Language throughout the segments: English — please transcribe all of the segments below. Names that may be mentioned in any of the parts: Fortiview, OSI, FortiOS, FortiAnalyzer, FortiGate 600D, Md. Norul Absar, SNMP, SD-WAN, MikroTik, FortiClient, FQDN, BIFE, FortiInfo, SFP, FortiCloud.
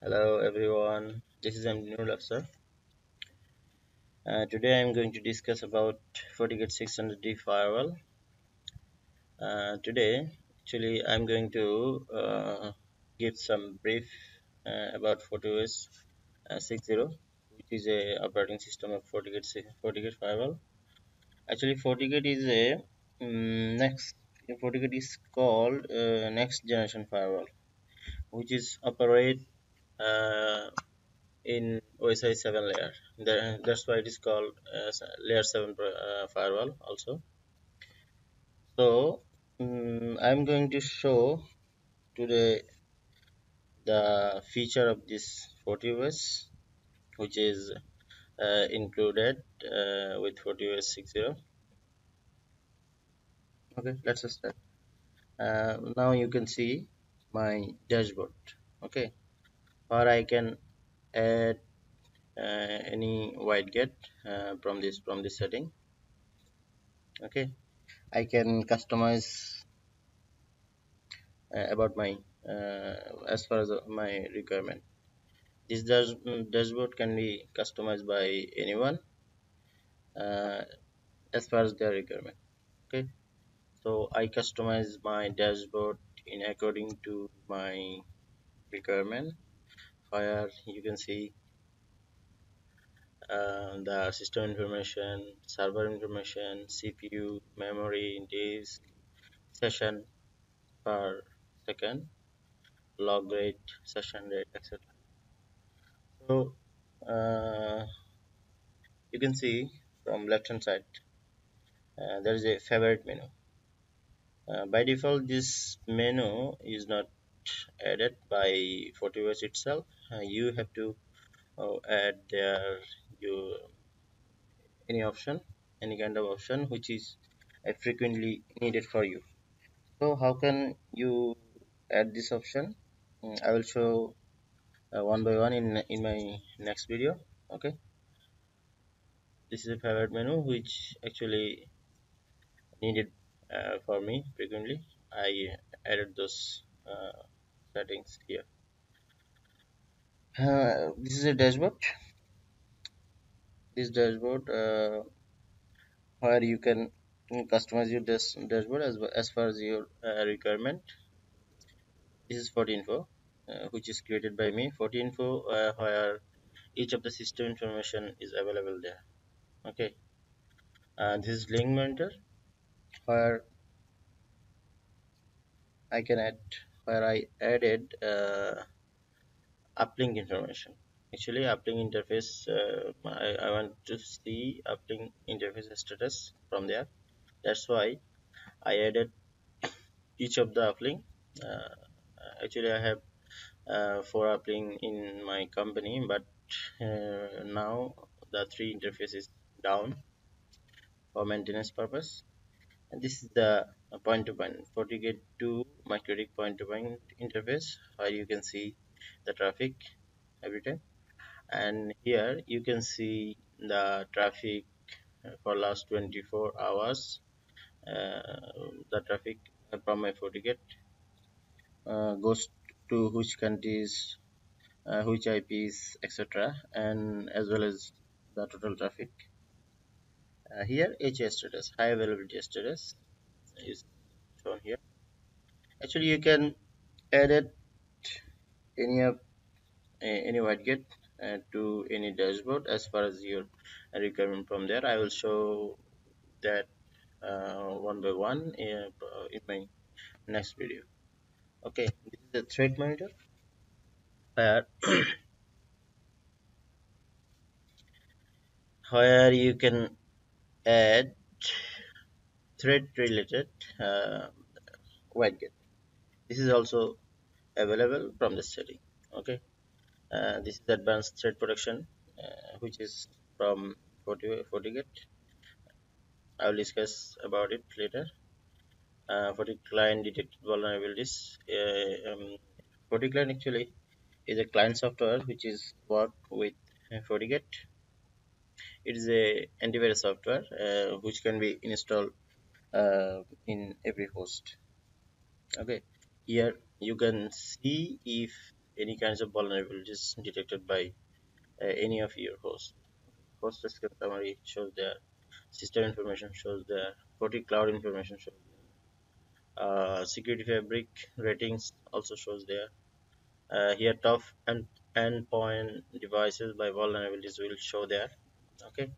Hello everyone, this is Md. Norul Absar. Today I am going to discuss about FortiGate 600D firewall. Today actually I am going to give some brief about FortiOS 6.0, which is a operating system of FortiGate firewall. Actually FortiGate is a FortiGate is called next generation firewall, which is operate in OSI 7 layer. That's why it is called layer 7 firewall also. So I'm going to show today the feature of this FortiOS, which is included with FortiOS 6.0. Okay, let's start. Now you can see my dashboard, okay, or I can add any wide gate from this setting. Okay, I can customize about my as far as my requirement. This dashboard can be customized by anyone as far as their requirement. Okay, so I customize my dashboard in according to my requirement. Here you can see the system information, server information, CPU, memory, disk, session per second, log rate, session rate, etc. So you can see from left hand side there is a favorite menu. By default this menu is not added by FortiOS itself. You have to add any kind of option which is frequently needed for you. So how can you add this option? I will show one by one in my next video. Okay, this is a favorite menu which actually needed for me frequently. I added those settings here. This is a dashboard. This dashboard where you can customize your dashboard as far as your requirement. This is FortiInfo, which is created by me. FortiInfo where each of the system information is available there. Okay, this is Link Monitor, where I can add, where I added uplink information. Actually uplink interface, I want to see uplink interface status from there. That's why I added each of the uplink. Actually I have 4 uplink in my company, but now the 3 interface is down for maintenance purpose. And this is the point-to-point FortiGate 2 MikroTik point-to-point interface, where you can see the traffic every time, and here you can see the traffic for last 24 hours. The traffic from my FortiGate goes to which countries, which IPs, etc., and as well as the total traffic. Here HA status, high availability status, is shown here. Actually you can edit any wide gate to any dashboard as far as your requirement from there. I will show that one by one in my next video. Okay, this is the threat monitor, where you can add thread related wide gate. This is also available from the setting. Okay, this is advanced threat protection, which is from FortiGate. I will discuss about it later. FortiClient detected vulnerabilities. FortiClient actually is a client software which is worked with FortiGate. It is a antivirus software which can be installed in every host. Okay, here you can see if any kinds of vulnerabilities detected by any of your hosts. Host escape summary shows their system information, shows their FortiCloud information, shows their security fabric ratings, also shows their here top and endpoint devices by vulnerabilities will show there. Okay,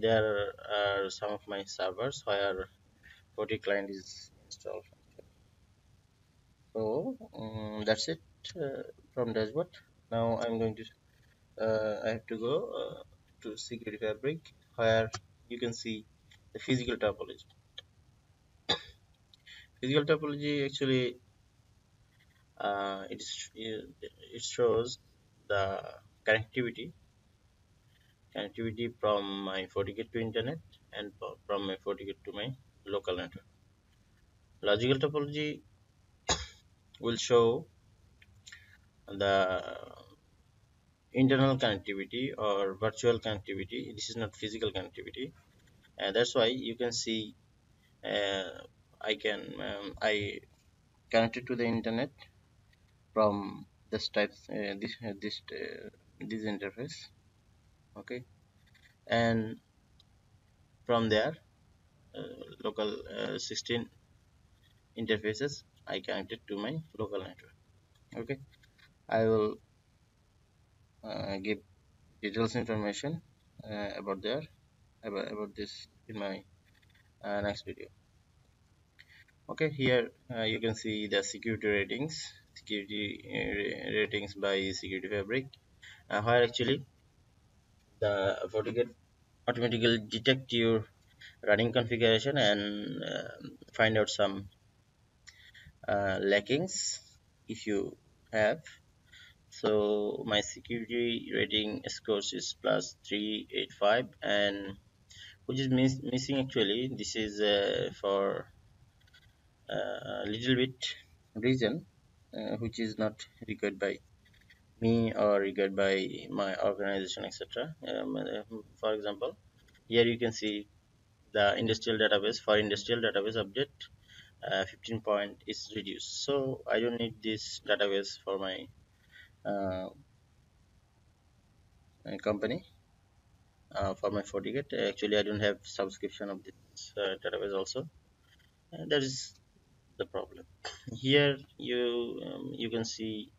there are some of my servers where FortiClient is installed. So that's it from dashboard. Now I'm going to I have to go to security fabric, where you can see the physical topology. Physical topology actually it shows the connectivity from my FortiGate to internet and from my FortiGate to my local network. Logical topology will show the internal connectivity or virtual connectivity. This is not physical connectivity, and that's why you can see I connected to the internet from this type, this interface. Okay, and from there local 16 interfaces I connected to my local network. Okay, I will give details information about this in my next video. Okay, here you can see the security ratings, ratings by security fabric, where actually the FortiGate automatically detect your running configuration and find out some lackings if you have. So my security rating scores is +385, and which is missing actually. This is for a little bit reason which is not required by me or required by my organization, etc. For example, here you can see the industrial database. For industrial database update 15 point is reduced, so I don't need this database for my company. For my FortiGate actually I don't have subscription of this database also, and that is the problem. Here you you can see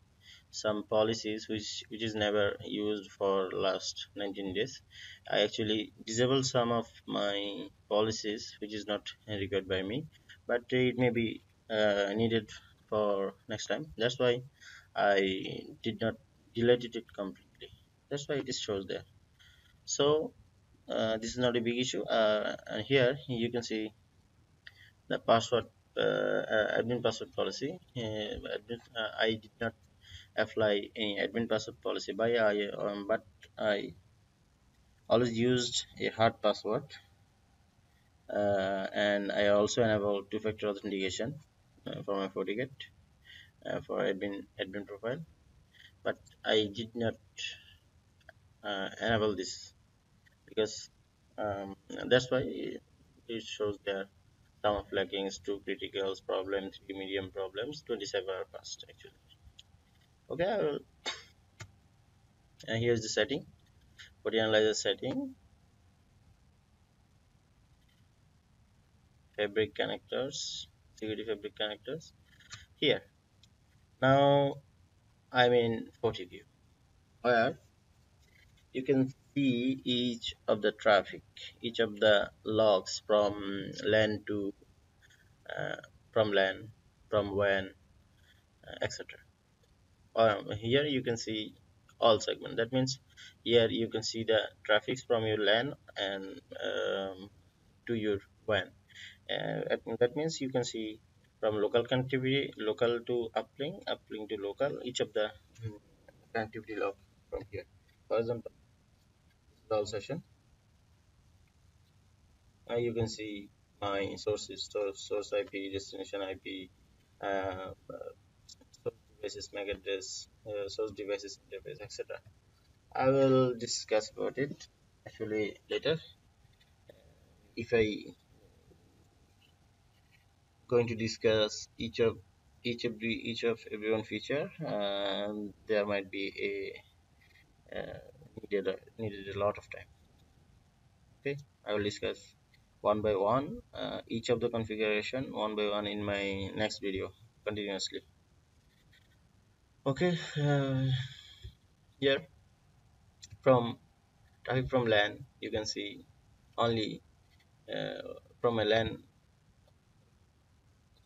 some policies which is never used for last 19 days. I actually disable some of my policies which is not required by me, but it may be needed for next time. That's why I did not delete it completely. That's why it shows there. So this is not a big issue. And here you can see the password admin password policy. I did not apply any admin password policy, but I always used a hard password, and I also enabled two-factor authentication for my FortiGate. For admin profile, but I did not enable this because that's why it shows there some of lackings, 2 criticals problems, 3 medium problems, 27 past actually. Okay, and here's the setting, FortiAnalyzer setting, fabric connectors, security fabric connectors here. Now I'm in Fortiview, where you can see each of the traffic, each of the logs from LAN to from WAN, etc. Here you can see all segment. That means here you can see the traffics from your LAN and to your WAN. That means you can see from local connectivity, local to uplink, uplink to local, each of the connectivity log from here. For example, this is all session. Now you can see my sources, source IP, destination IP, source devices, MAC address, source devices interface, etc. I will discuss about it actually later if I going to discuss each of each of every feature, there might be a needed a lot of time. Okay, I will discuss one by one each of the configuration one by one in my next video continuously. Okay, here from traffic from LAN, you can see only from a LAN.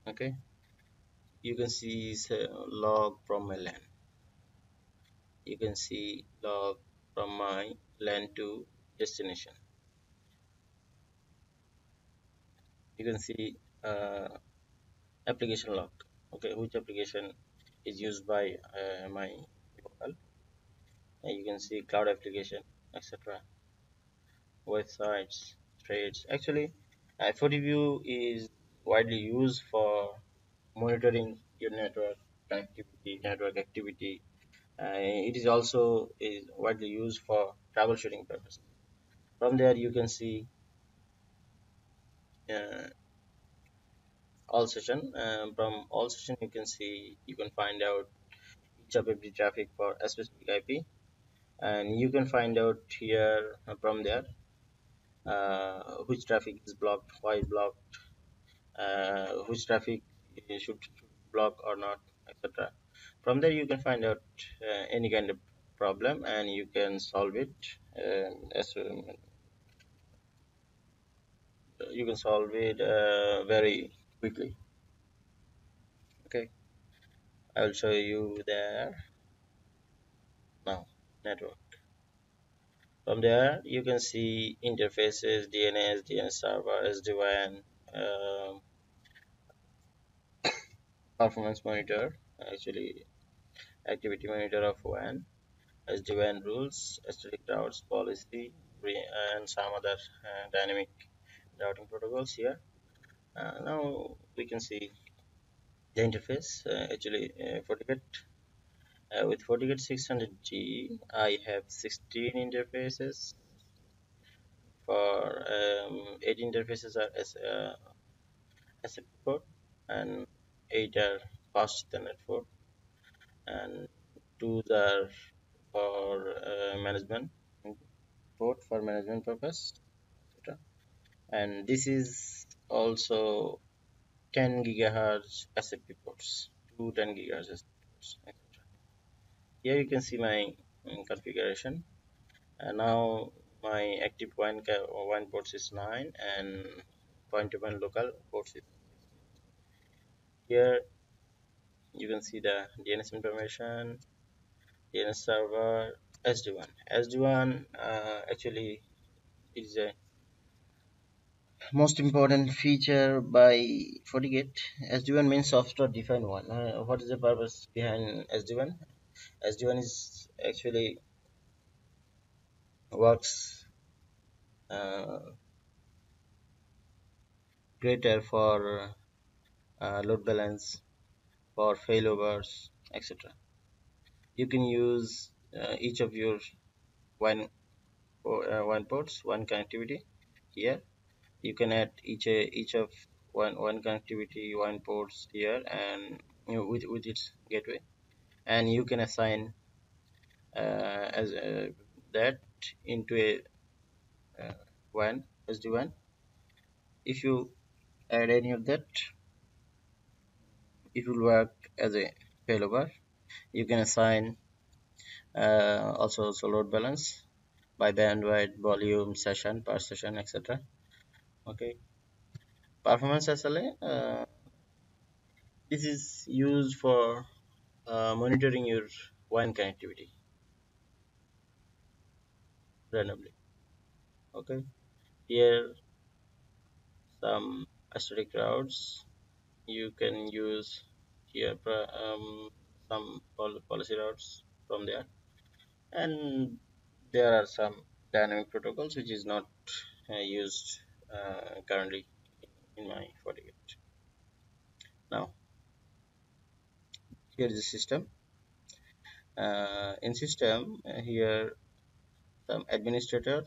Okay, you can see log from a LAN. You can see log from my LAN to destination. You can see application log, okay, which application is used by my local. You can see cloud application, etc., websites, trades. Actually, Fortiview is widely used for monitoring your network connectivity, network activity. It is also widely used for troubleshooting purposes. From there, you can see all session. From all session, you can see, you can find out each of every traffic for a specific IP, and you can find out here from there which traffic is blocked, why blocked, which traffic should block or not, etc. From there, you can find out any kind of problem, and you can solve it very quickly. Okay, I will show you there now network. From there, you can see interfaces, DNS, DNS server, SD-WAN, performance monitor, actually activity monitor of WAN, SD-WAN rules, static routes policy, and some other dynamic routing protocols here. Now we can see the interface. Actually, FortiGate with FortiGate 600D, I have 16 interfaces. For 8 interfaces are SFP port, and 8 are past the network, and 2 are for management port for management purpose, etc. And this is also 10 gigahertz SFP ports, 2 10 gigahertz SFP ports, etc. Here you can see my configuration. And now my active WAN ports is 9, and point-to-point local ports is 16. Here you can see the DNS information, DNS server, SD-WAN. SD-WAN actually is a most important feature by FortiGate. SD-WAN means software defined WAN. What is the purpose behind SD-WAN? SD-WAN is actually works greater for load balance, for failovers, etc. You can use each of your WAN ports, WAN connectivity here. You can add each of one connectivity, one ports here, and you know, with its gateway, and you can assign that into a WAN, SD-WAN. If you add any of that, it will work as a failover. You can assign also load balance by bandwidth, volume, session, per session, etc. Okay, performance SLA. This is used for monitoring your WAN connectivity randomly. Okay, here some static routes you can use here, some policy routes from there, and there are some dynamic protocols which is not used currently in my FortiGate. Now here is the system. In system, here some administrator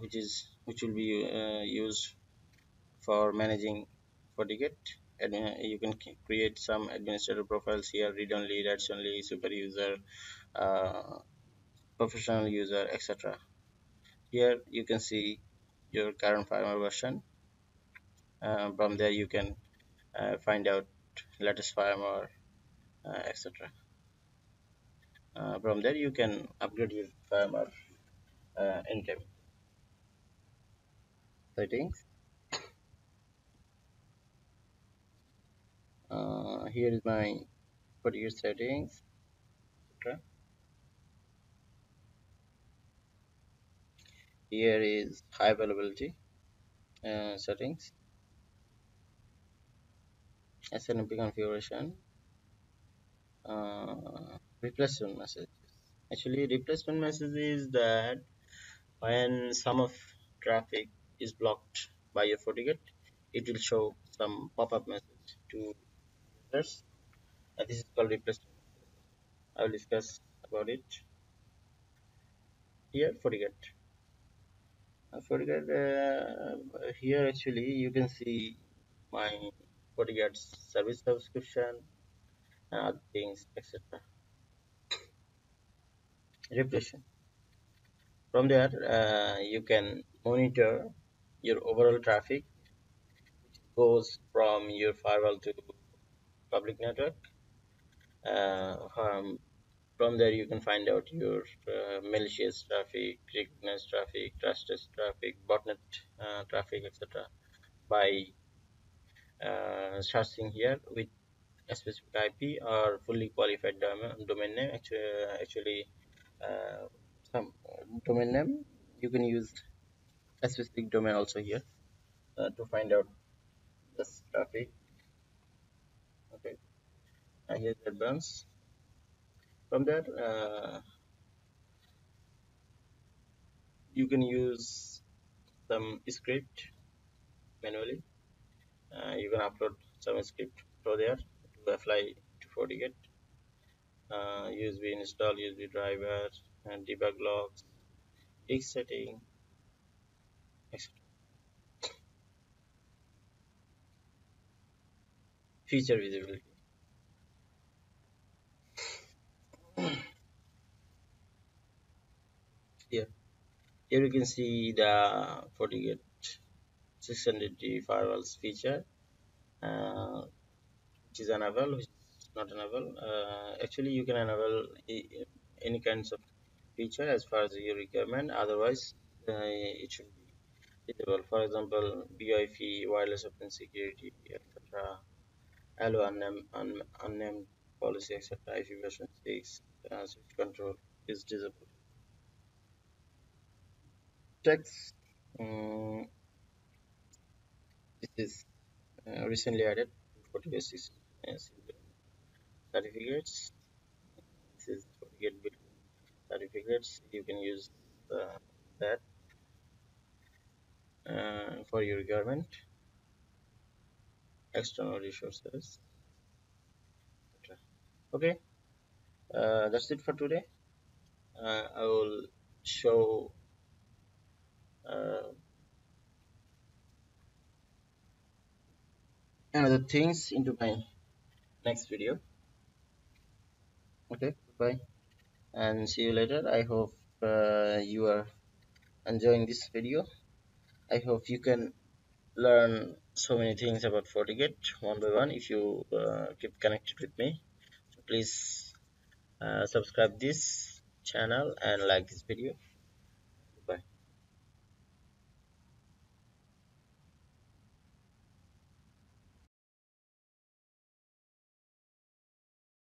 which will be used for managing FortiGate you can create some administrator profiles here: read-only, write-only, super user, professional user, etc. Here you can see your current firmware version. From there you can find out latest firmware, etc. From there you can upgrade your firmware in-game settings. Here is my particular settings, etc. Here is high availability settings, SNMP configuration, replacement message. Actually, replacement message is that when some of traffic is blocked by your FortiGate, it will show some pop-up message to users. This is called replacement. I will discuss about it. Here, FortiGate. FortiGate. Here, actually, you can see my FortiGate service subscription and other things, etc. Replacement. From there, you can monitor your overall traffic, which goes from your firewall to public network. From there, you can find out your malicious traffic, recognized traffic, trusted traffic, botnet traffic, etc. by searching here with a specific IP or fully qualified domain name. Actually, some domain name you can use. A specific domain also here to find out this traffic. Okay, here's advanced. From that, you can use some script manually. You can upload some script from there to apply to FortiGate. USB install, USB driver, and debug logs, fix setting. Feature visibility. Here you can see the FortiGate 600D firewalls feature, which is enable, which is not enable. Actually, you can enable any kinds of feature as far as your requirement. Otherwise, it should be. For example, BIFE, wireless open security, etc., allow unnamed policy, etc., IP version 6, switch control is disabled. Text, this is recently added FortiGate 6 certificates. This is FortiGate build certificates, you can use that. For your requirement, external resources, etc. Okay, that's it for today. I will show another things into my next video. Okay, bye and see you later. I hope you are enjoying this video. I hope you can learn so many things about FortiGate one by one if you keep connected with me. So please subscribe this channel and like this video.